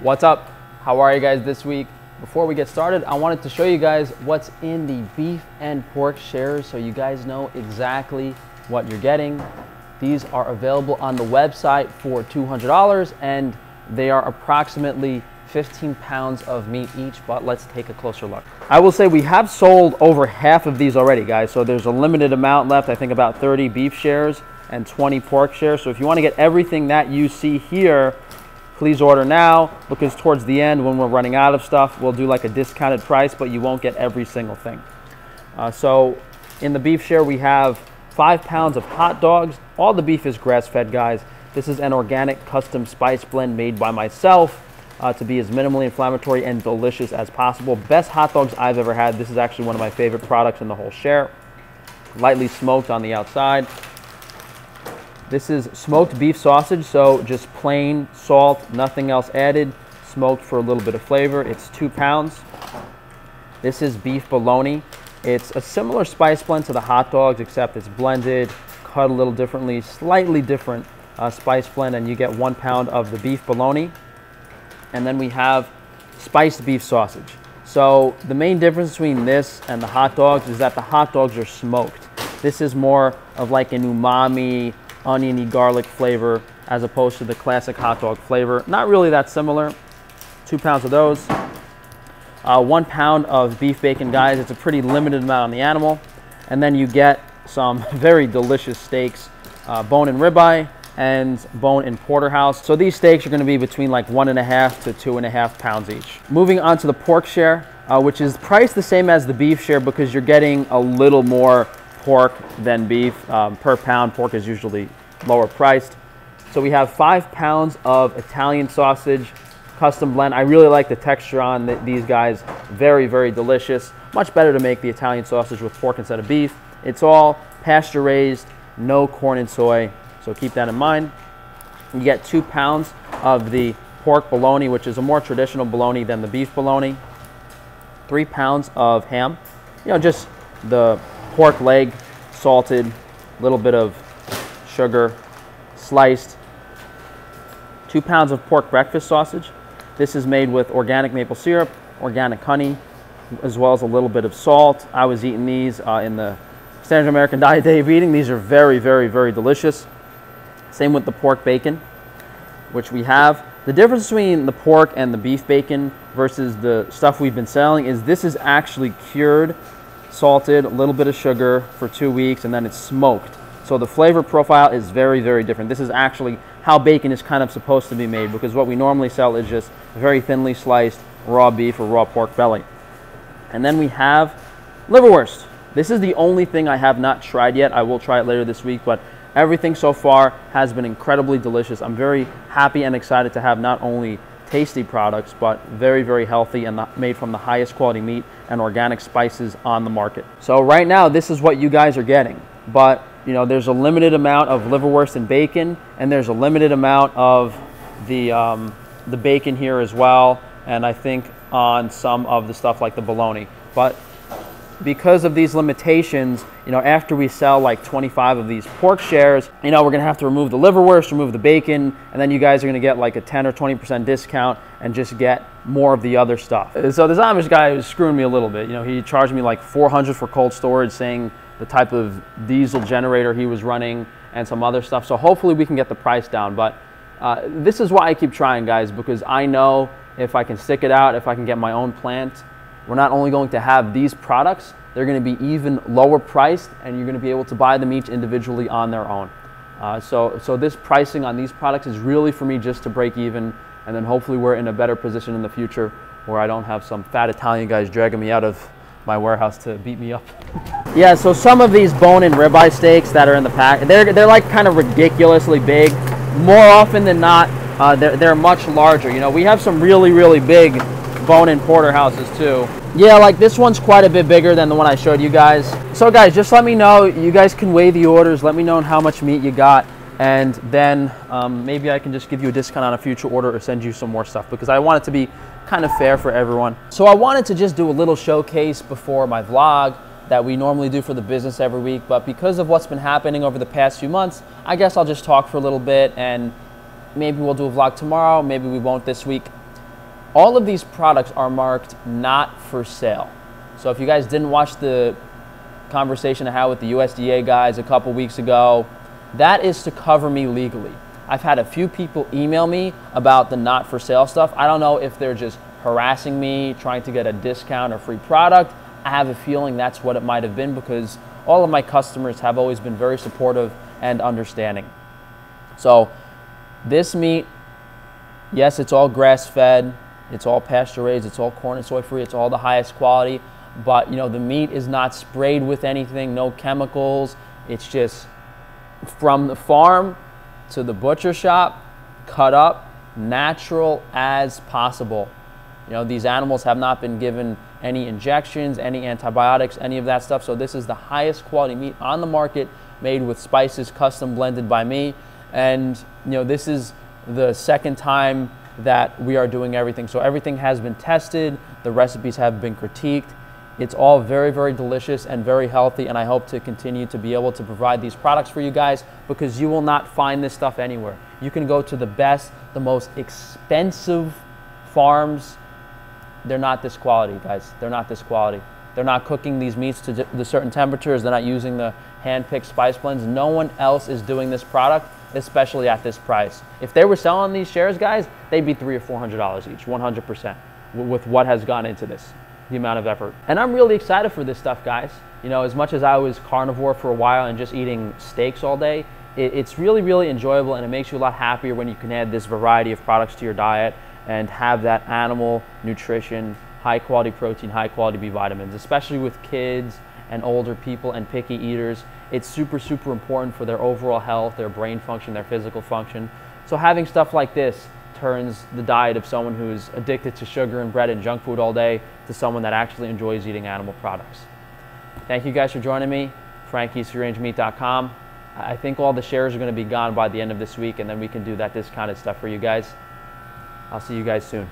What's up? How are you guys this week? Before we get started, I wanted to show you guys what's in the beef and pork shares so you guys know exactly what you're getting. These are available on the website for $200 and they are approximately 15 pounds of meat each, but let's take a closer look. I will say we have sold over half of these already, guys, so there's a limited amount left. I think about 30 beef shares and 20 pork shares. So if you want to get everything that you see here, please order now, because towards the end when we're running out of stuff, we'll do like a discounted price, but you won't get every single thing. So in the beef share, we have 5 pounds of hot dogs. All the beef is grass-fed, guys. This is an organic custom spice blend made by myself to be as minimally inflammatory and delicious as possible. Best hot dogs I've ever had. This is actually one of my favorite products in the whole share. Lightly smoked on the outside. This is smoked beef sausage, so just plain salt, nothing else added, smoked for a little bit of flavor. It's 2 pounds. This is beef bologna. It's a similar spice blend to the hot dogs, except it's blended, cut a little differently, slightly different spice blend, and you get 1 pound of the beef bologna. And then we have spiced beef sausage. So the main difference between this and the hot dogs is that the hot dogs are smoked. This is more of like an umami, oniony garlic flavor as opposed to the classic hot dog flavor. Not really that similar. 2 pounds of those. 1 pound of beef bacon, guys. It's a pretty limited amount on the animal. And then you get some very delicious steaks, bone and ribeye and bone and porterhouse. So these steaks are gonna be between like 1.5 to 2.5 pounds each. Moving on to the pork share, which is priced the same as the beef share because you're getting a little more pork than beef per pound. Pork is usually lower priced. So we have 5 pounds of Italian sausage, custom blend. I really like the texture on these guys. Very, very delicious. Much better to make the Italian sausage with pork instead of beef. It's all pasture raised, no corn and soy. So keep that in mind. You get 2 pounds of the pork bologna, which is a more traditional bologna than the beef bologna. 3 pounds of ham, you know, just the pork leg, salted, a little bit of sugar, sliced. 2 pounds of pork breakfast sausage. This is made with organic maple syrup, organic honey, as well as a little bit of salt. I was eating these in the standard American diet day of eating. These are very, very, very delicious. Same with the pork bacon, which we have. The difference between the pork and the beef bacon versus the stuff we've been selling is this is actually cured, salted, a little bit of sugar for 2 weeks, and then it's smoked. So the flavor profile is very, very different. This is actually how bacon is kind of supposed to be made, because what we normally sell is just very thinly sliced raw beef or raw pork belly. And then we have liverwurst. This is the only thing I have not tried yet. I will try it later this week, but everything so far has been incredibly delicious. I'm very happy and excited to have not only tasty products, but very, very healthy and made from the highest quality meat and organic spices on the market. So right now, this is what you guys are getting, but you know, there's a limited amount of liverwurst and bacon, and there's a limited amount of the bacon here as well, and I think on some of the stuff like the bologna. But because of these limitations, you know, after we sell like 25 of these pork shares, you know, we're gonna have to remove the liverwurst, remove the bacon, and then you guys are gonna get like a 10 or 20% discount and just get more of the other stuff. So this Amish guy was screwing me a little bit. You know, he charged me like $400 for cold storage, saying the type of diesel generator he was running and some other stuff. So hopefully we can get the price down. But this is why I keep trying, guys, because I know if I can stick it out, if I can get my own plant, we're not only going to have these products, they're going to be even lower priced, and you're going to be able to buy them each individually on their own. So this pricing on these products is really for me just to break even, and then hopefully we're in a better position in the future where I don't have some fat Italian guys dragging me out of my warehouse to beat me up. Yeah, so some of these bone and ribeye steaks that are in the pack, they're like kind of ridiculously big. More often than not, they're much larger. You know, we have some really, really big bone and porterhouses too. Yeah, like this one's quite a bit bigger than the one I showed you guys. So guys, just let me know. You guys can weigh the orders. Let me know how much meat you got. And then maybe I can just give you a discount on a future order or send you some more stuff, because I want it to be kind of fair for everyone. So I wanted to just do a little showcase before my vlog that we normally do for the business every week. But because of what's been happening over the past few months, I guess I'll just talk for a little bit, and maybe we'll do a vlog tomorrow. Maybe we won't this week. All of these products are marked not for sale. So if you guys didn't watch the conversation I had with the USDA guys a couple weeks ago, that is to cover me legally. I've had a few people email me about the not for sale stuff. I don't know if they're just harassing me, trying to get a discount or free product. I have a feeling that's what it might have been, because all of my customers have always been very supportive and understanding. So this meat, yes, it's all grass-fed, it's all pasture-raised, it's all corn and soy-free, it's all the highest quality, but you know, the meat is not sprayed with anything, no chemicals. It's just from the farm to the butcher shop, cut up, natural as possible. You know, these animals have not been given any injections, any antibiotics, any of that stuff. So this is the highest quality meat on the market, made with spices, custom blended by me. And you know, this is the second time that we are doing everything. So everything has been tested, the recipes have been critiqued. It's all very, very delicious and very healthy, and I hope to continue to be able to provide these products for you guys, because you will not find this stuff anywhere. You can go to the best, the most expensive farms. They're not this quality, guys. They're not this quality. They're not cooking these meats to the certain temperatures. They're not using the hand-picked spice blends. No one else is doing this product, especially at this price. If they were selling these shares, guys, they'd be $300 or $400 each, 100%, with what has gone into this. The amount of effort. And I'm really excited for this stuff, guys. You know, as much as I was carnivore for a while and just eating steaks all day, it's really, really enjoyable, and it makes you a lot happier when you can add this variety of products to your diet and have that animal nutrition, high quality protein, high quality B vitamins, especially with kids and older people and picky eaters. It's super, super important for their overall health, their brain function, their physical function. So having stuff like this turns the diet of someone who's addicted to sugar and bread and junk food all day to someone that actually enjoys eating animal products. Thank you guys for joining me, frankiesfreerangemeat.com. I think all the shares are going to be gone by the end of this week, and then we can do that discounted stuff for you guys. I'll see you guys soon.